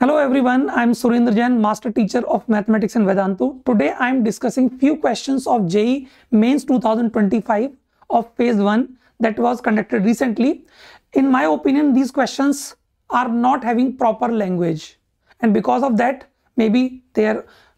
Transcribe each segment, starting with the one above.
Hello everyone, I am Surendra Jain, Master Teacher of Mathematics in Vedantu. Today I am discussing few questions of JEE Mains 2025 of Phase 1 that was conducted recently. In my opinion, these questions are not having proper language, and because of that, maybe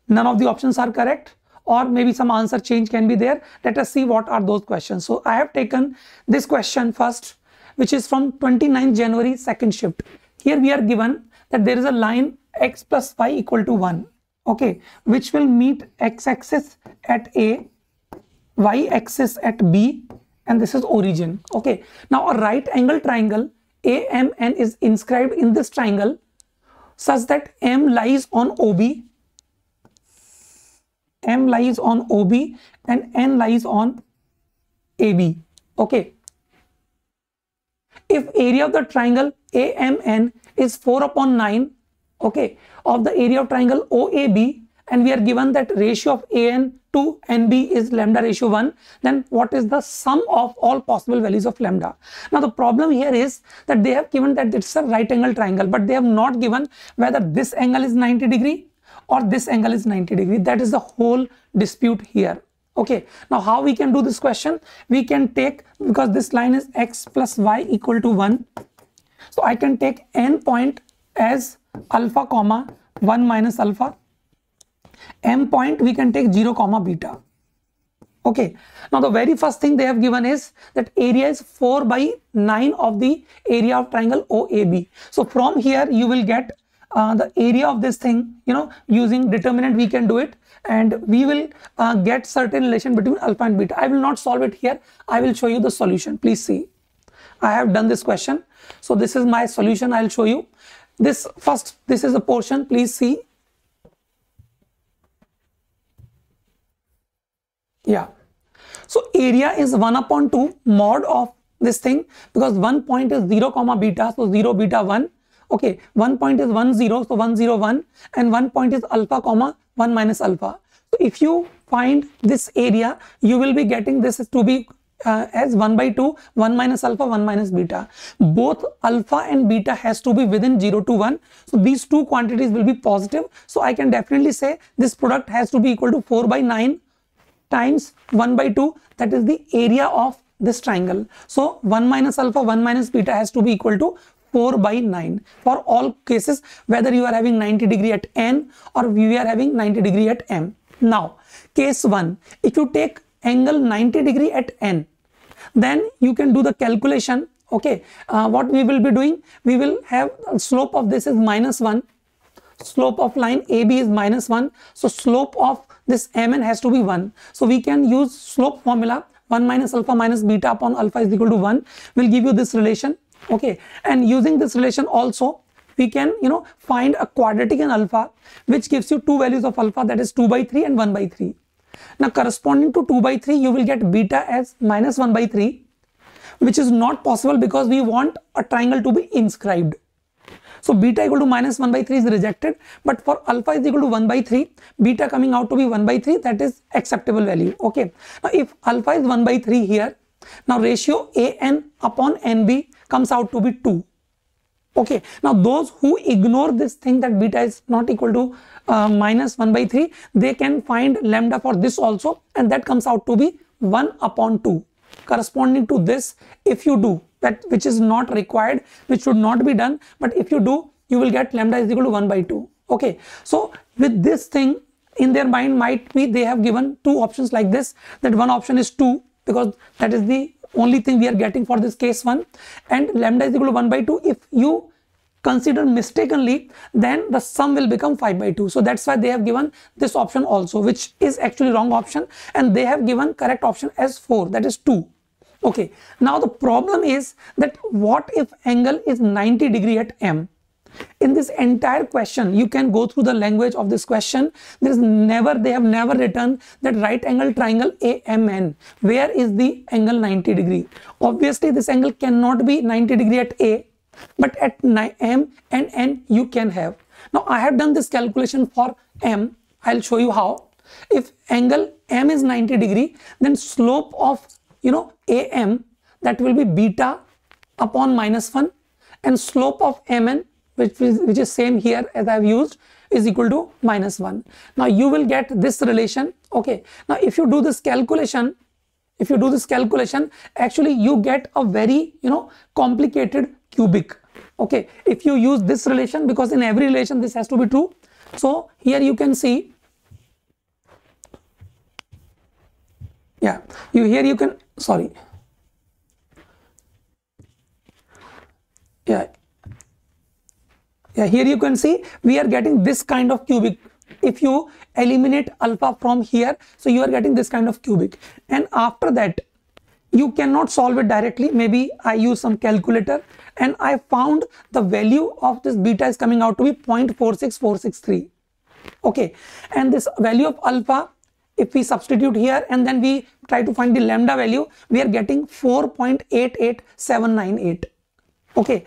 none of the options are correct, or maybe some answer change can be there. Let us see what are those questions. So I have taken this question first, which is from 29th January 2nd shift. Here we are given that there is a line x plus y equal to 1, okay, which will meet x-axis at A, y-axis at B, and this is origin, okay. Now a right angle triangle AMN is inscribed in this triangle such that M lies on OB and N lies on AB, okay. If area of the triangle AMN is 4/9, okay, of the area of triangle OAB, and we are given that ratio of AN to NB is λ ratio 1, then what is the sum of all possible values of lambda? Now the problem here is that they have given that it's a right angle triangle, but they have not given whether this angle is 90° or this angle is 90°. That is the whole dispute here. Okay, now how we can do this question? We can take, because this line is x plus y equal to 1. So I can take n point as alpha comma 1 minus alpha. M point we can take 0 comma beta. Okay, now the very first thing they have given is that area is 4/9 of the area of triangle OAB. So from here you will get the area of this thing, you know, using determinant we can do it, and we will get certain relation between alpha and beta. I will not solve it here. I will show you the solution. Please see, I have done this question. So this is my solution. I will show you this first. This is the portion. Please see. Yeah. So area is 1/2 mod of this thing, because 1 point is 0 comma beta. So 0 beta 1. Okay, 1 point is 1 0, so 1 0 1, and 1 point is alpha comma 1 minus alpha. So if you find this area, you will be getting this to be as 1/2, 1 minus alpha, 1 minus beta. Both alpha and beta has to be within 0 to 1, so these two quantities will be positive. So I can definitely say this product has to be equal to 4/9 times 1/2, that is the area of this triangle. So 1 minus alpha, 1 minus beta has to be equal to 4/9 for all cases, whether you are having 90° at N or we are having 90° at M. Now case 1, if you take angle 90° at N, then you can do the calculation. Okay, what we will be doing, we will have slope of this is -1, slope of line AB is -1, so slope of this MN has to be 1. So we can use slope formula, 1 minus alpha minus beta upon alpha is equal to 1 will give you this relation. Okay, and using this relation also we can, you know, find a quadratic in alpha which gives you two values of alpha, that is 2/3 and 1/3. Now corresponding to 2/3 you will get beta as -1/3, which is not possible because we want a triangle to be inscribed. So beta equal to -1/3 is rejected, but for alpha is equal to 1/3, beta coming out to be 1/3, that is acceptable value. Okay, now if alpha is 1/3 here, now ratio AN upon NB comes out to be 2. Okay, now those who ignore this thing that beta is not equal to -1/3, they can find lambda for this also, and that comes out to be 1/2. Corresponding to this, if you do that, which is not required, which should not be done, but if you do, you will get lambda is equal to 1/2. Okay, so with this thing in their mind, might be they have given two options like this, that one option is 2, because that is the only thing we are getting for this case 1, and lambda is equal to 1/2. If you consider mistakenly, then the sum will become 5/2. So that's why they have given this option also, which is actually wrong option, and they have given correct option as 4, that is 2. Okay, now the problem is that what if angle is 90° at M? In this entire question, you can go through the language of this question. There is never, they have never written that right angle triangle AMN, where is the angle 90°. Obviously this angle cannot be 90° at A, but at M and N you can have. Now I have done this calculation for M. I'll show you how. If angle M is 90°, then slope of, you know, AM, that will be beta upon -1, and slope of MN which is same here as I have used, is equal to -1. Now you will get this relation. Okay, now if you do this calculation, actually you get a very, complicated cubic. Okay, if you use this relation, because in every relation this has to be true. So here you can see, here you can see we are getting this kind of cubic. If you eliminate alpha from here, so you are getting this kind of cubic. And after that, you cannot solve it directly. Maybe I use some calculator and I found the value of this beta is coming out to be 0.46463. Okay, and this value of alpha, if we substitute here and then we try to find the lambda value, we are getting 4.88798. Okay,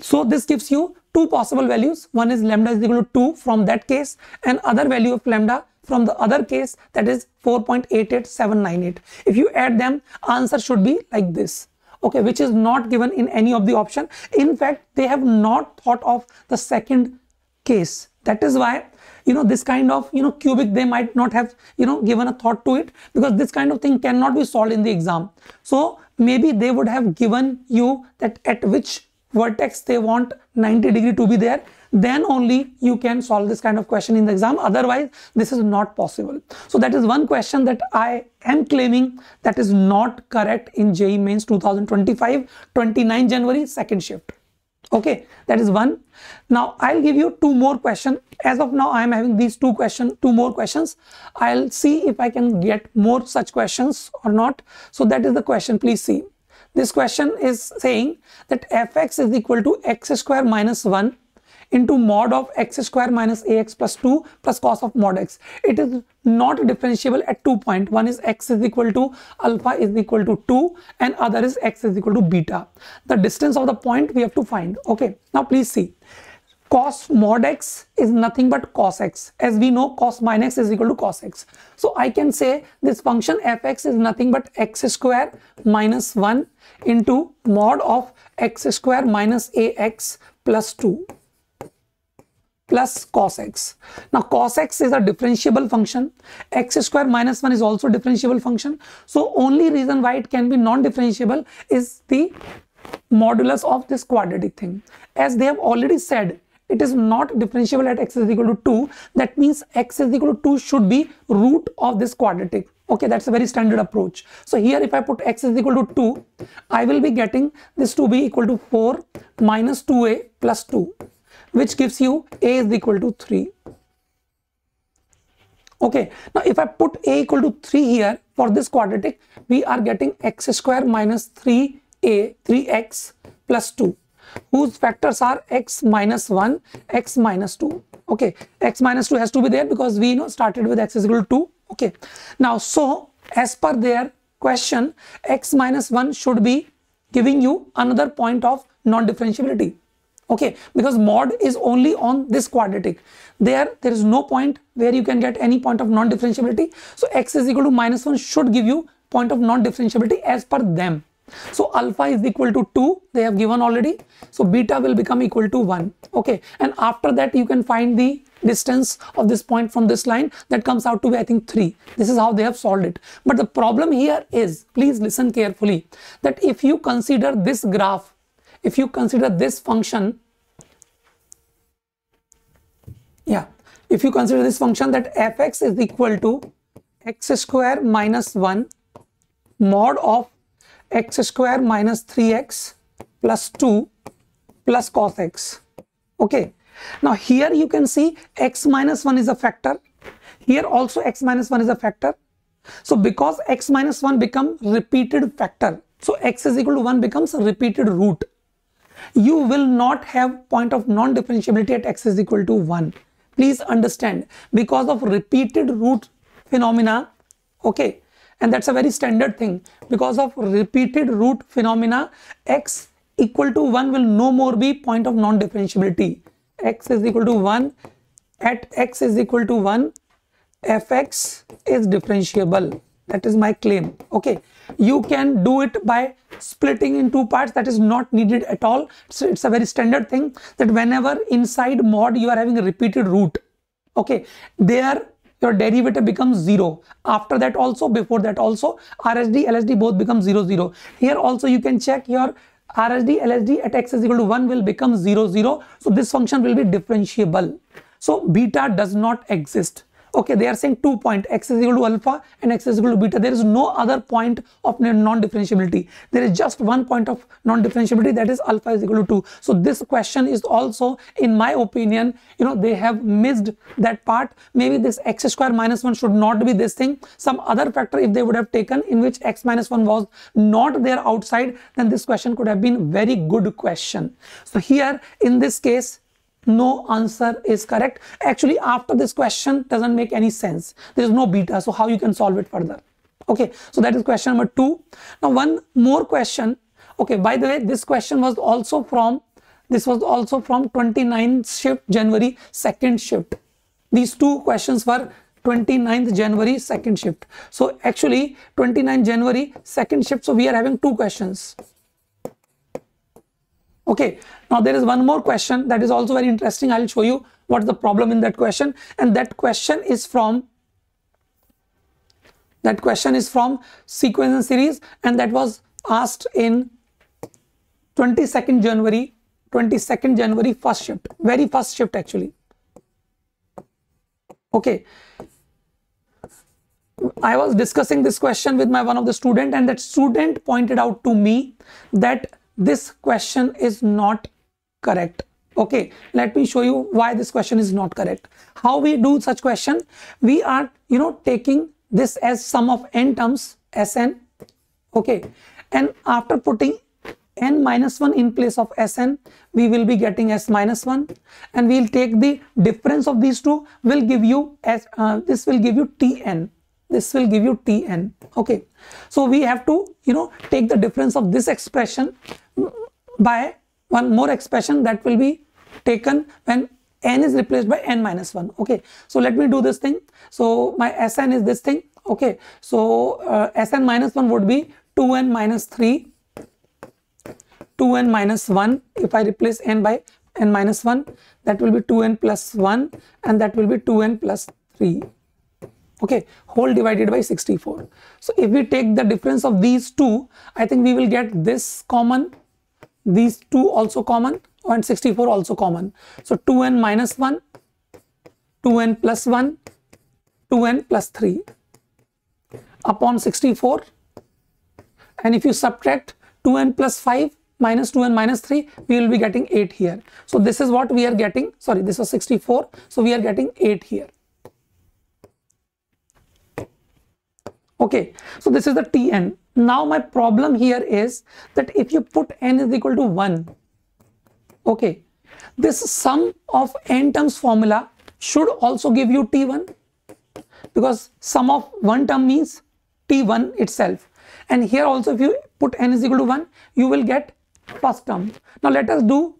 so this gives you two possible values. One is lambda is equal to 2 from that case, and other value of lambda from the other case, that is 4.88798. If you add them, answer should be like this. Okay, which is not given in any of the option. In fact, they have not thought of the second case. That is why, this kind of, cubic, they might not have, given a thought to it, because this kind of thing cannot be solved in the exam. So maybe they would have given you that at which vertex they want 90 degree to be there, then only you can solve this kind of question in the exam. Otherwise, this is not possible. So that is one question that I am claiming that is not correct in JEE Mains 2025, 29 January, second shift. Okay, that is one. Now I'll give you two more questions. As of now, I am having these two more questions. I'll see if I can get more such questions or not. So that is the question, please see. This question is saying that fx is equal to x square minus 1 into mod of x square minus ax plus 2 plus cos of mod x. It is not differentiable at 2 points. One is x is equal to alpha is equal to 2, and other is x is equal to beta. The distance of the point we have to find. Okay, now please see. Cos mod x is nothing but cos x. As we know, cos minus x is equal to cos x. So I can say this function fx is nothing but x square minus 1 into mod of x square minus ax plus 2 plus cos x. Now cos x is a differentiable function. X square minus 1 is also a differentiable function. So only reason why it can be non-differentiable is the modulus of this quadratic thing. As they have already said, it is not differentiable at x is equal to 2. That means x is equal to 2 should be root of this quadratic. Okay, that's a very standard approach. So here if I put x is equal to 2, I will be getting this to be equal to 4 minus 2a plus 2, which gives you a is equal to 3. Okay, now if I put a equal to 3 here for this quadratic, we are getting x square minus 3a, 3x plus 2. Whose factors are x minus 1, x minus 2. Okay, x minus 2 has to be there because we started with x is equal to 2. Okay, now so as per their question, x minus 1 should be giving you another point of non-differentiability. Okay, because mod is only on this quadratic. There is no point where you can get any point of non-differentiability. So x is equal to minus 1 should give you point of non-differentiability as per them. So alpha is equal to 2, they have given already. So beta will become equal to 1. Okay, and after that you can find the distance of this point from this line. That comes out to be, I think, 3. This is how they have solved it. But the problem here is, please listen carefully, that if you consider this graph, if you consider this function, that fx is equal to x square minus 1 mod of x square minus 3x plus 2 plus cos x. Okay, now here you can see x minus 1 is a factor. Here also x minus 1 is a factor. So because x minus 1 become repeated factor, so x is equal to 1 becomes a repeated root. You will not have point of non-differentiability at x is equal to 1. Please understand, because of repeated root phenomena. Okay, and that's a very standard thing. Because of repeated root phenomena, x equal to 1 will no more be point of non-differentiability. X is equal to 1, at x is equal to 1, fx is differentiable. That is my claim. Okay, You can do it by splitting in two parts. That is not needed at all. So it's a very standard thing that whenever inside mod you are having a repeated root, okay, there your derivative becomes 0. After that also, before that also, RSD, LSD both become 0, 0. Here also you can check your RSD, LSD at x is equal to 1 will become 0, 0. So this function will be differentiable. So beta does not exist. Okay, they are saying 2 points, x is equal to alpha and x is equal to beta. There is no other point of non-differentiability. There is just one point of non-differentiability, that is alpha is equal to 2. So this question is also, in my opinion, you know, they have missed that part. Maybe this x square minus 1 should not be this thing. Some other factor if they would have taken in which x minus 1 was not there outside, then this question could have been very good question. So here in this case, no answer is correct. Actually, after this question doesn't make any sense. There is no beta, so how you can solve it further? Okay, so that is question number 2. Now one more question. Okay, by the way, this question was also from 29th shift, January 2nd shift. These two questions were 29th January 2nd shift. So actually 29th January 2nd shift. So we are having two questions. Okay, now there is one more question that is also very interesting. I will show you what is the problem in that question, and that question is from sequence and series, and that was asked in 22nd January first shift, very first shift actually. Okay, I was discussing this question with my one of the student, and that student pointed out to me that this question is not correct. Okay, let me show you why this question is not correct. How we do such question? We are, you know, taking this as sum of n terms, Sn. Okay, and after putting n minus 1 in place of Sn, we will be getting S minus 1, and we will take the difference of these two, will give you as this will give you Tn. This will give you Tn. Okay, so we have to, you know, take the difference of this expression by one more expression that will be taken when n is replaced by n minus 1. Okay, so let me do this thing. So my Sn is this thing. Okay, so Sn minus 1 would be 2n minus 3, 2n minus 1. If I replace n by n minus 1, that will be 2n plus 1, and that will be 2n plus 3. Okay, whole divided by 64. So if we take the difference of these two, I think we will get this common, these two also common, and 64 also common. So 2n minus 1, 2n plus 1, 2n plus 3 upon 64. And if you subtract 2n plus 5 minus 2n minus 3, we will be getting 8 here. So this is what we are getting. Sorry, this was 64. So we are getting 8 here. Okay, so this is the Tn. Now my problem here is that if you put n is equal to 1, okay, this sum of n terms formula should also give you T1, because sum of one term means T1 itself. And here also if you put n is equal to 1, you will get first term. Now let us do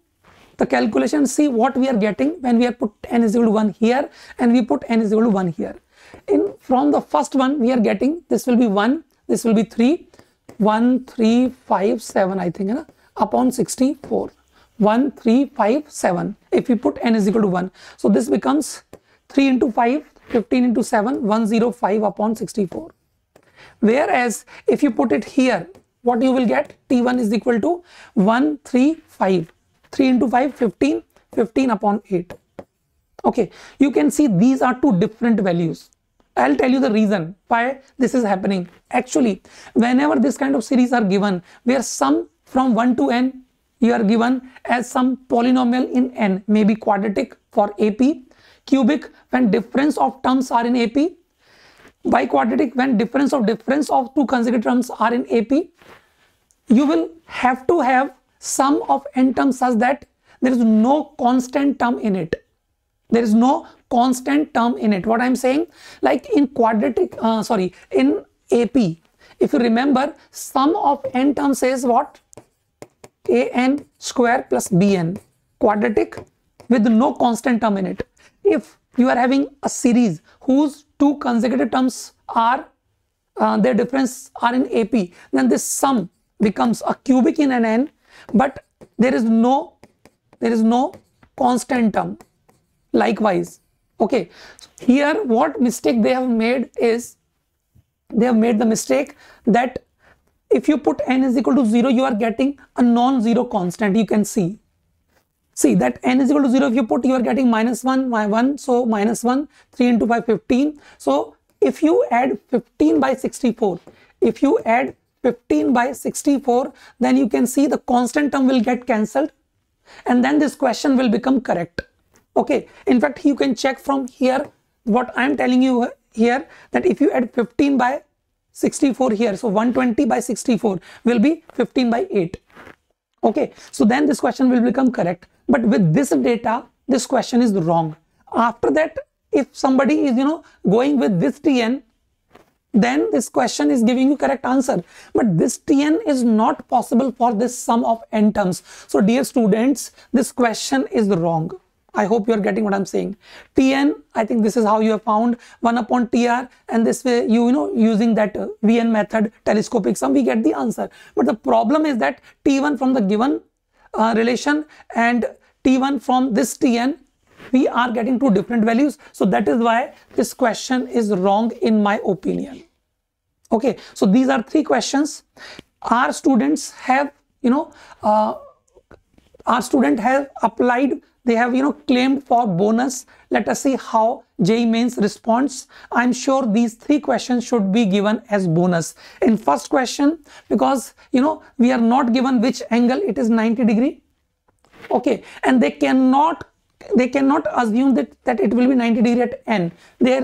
the calculation, see what we are getting when we are put n is equal to 1 here and we put n is equal to 1 here. In from the first one we are getting, this will be 1, this will be 3, 1, 3, 5, 7 I think, right? Upon 64, 1, 3, 5, 7, if we put n is equal to 1. So this becomes 3 into 5, 15 into 7, 105 upon 64. Whereas if you put it here, what you will get? T1 is equal to 1, 3, 5, 3 into 5, 15, 15 upon 8. Okay, you can see these are two different values. I'll tell you the reason why this is happening. Actually, whenever this kind of series are given, where sum from 1 to n, you are given as some polynomial in n, maybe quadratic for AP, cubic when difference of terms are in AP, biquadratic when difference of two consecutive terms are in AP, you will have to have sum of n terms such that there is no constant term in it. There is no constant term in it. What I am saying, like in quadratic, in AP, if you remember, sum of n terms is what? An square plus Bn, quadratic with no constant term in it. If you are having a series whose two consecutive terms are their difference are in AP, then this sum becomes a cubic in an N, but there is no constant term. Likewise, okay, here what mistake they have made is, they have made the mistake that if you put n is equal to 0, you are getting a non-zero constant. You can see that n is equal to 0, if you put, you are getting minus 1, so minus 1, 3 into 5, 15. So if you add 15 by 64, then you can see the constant term will get cancelled, and then this question will become correct. Okay, in fact, you can check from here what I am telling you here, that if you add 15 by 64 here, so 120 by 64 will be 15 by 8. Okay, so then this question will become correct, but with this data this question is wrong. After that, if somebody is going with this TN, then this question is giving you correct answer, but this TN is not possible for this sum of n terms. So dear students, this question is wrong. I hope you are getting what I'm saying. TN, I think this is how you have found 1 upon TR, and this way using that VN method, telescopic sum, we get the answer. But the problem is that T1 from the given relation and T1 from this TN, we are getting two different values. So that is why this question is wrong in my opinion. Okay, so these are three questions. Our student have claimed for bonus. Let us see how JEE Mains responds. I'm sure these three questions should be given as bonus. In first question, because we are not given which angle, it is 90 degree. Okay, and they cannot assume that it will be 90 degree at n. They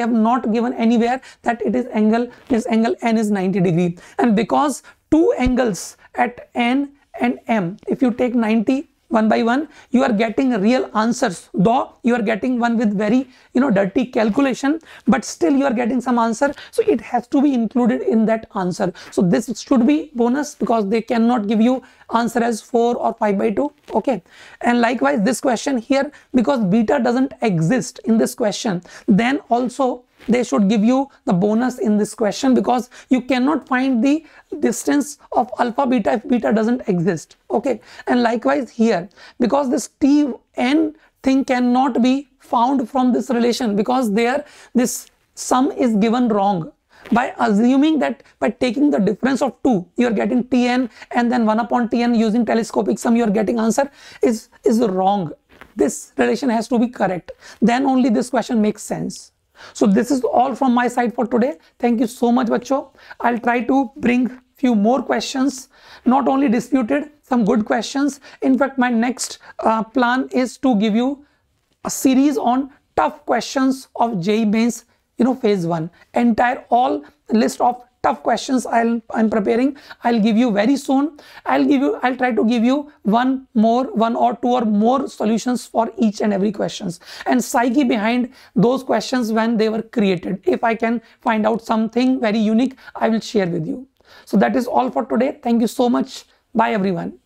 have not given anywhere that it is angle. This angle n is 90 degree, and because two angles at n and m, if you take 90 one by one, you are getting real answers, though you are getting one with very dirty calculation, but still you are getting some answer, so it has to be included in that answer. So this should be bonus, because they cannot give you answer as 4 or 5 by 2. Okay, and likewise this question here, because beta doesn't exist in this question, then also they should give you the bonus in this question, because you cannot find the distance of alpha beta if beta doesn't exist. Okay, and likewise here, because this Tn thing cannot be found from this relation, because there this sum is given wrong. By assuming that by taking the difference of 2, you are getting Tn, and then 1 upon Tn using telescopic sum, you are getting answer is wrong. This relation has to be correct, then only this question makes sense. So this is all from my side for today. Thank you so much, bachcho. I'll try to bring few more questions, not only disputed, some good questions. In fact, my next plan is to give you a series on tough questions of JEE Mains, phase 1. Entire all list of tough questions I'm preparing. I'll give you very soon. I'll try to give you one or two or more solutions for each and every questions, and psyche behind those questions when they were created. If I can find out something very unique, I will share with you. So that is all for today. Thank you so much. Bye everyone.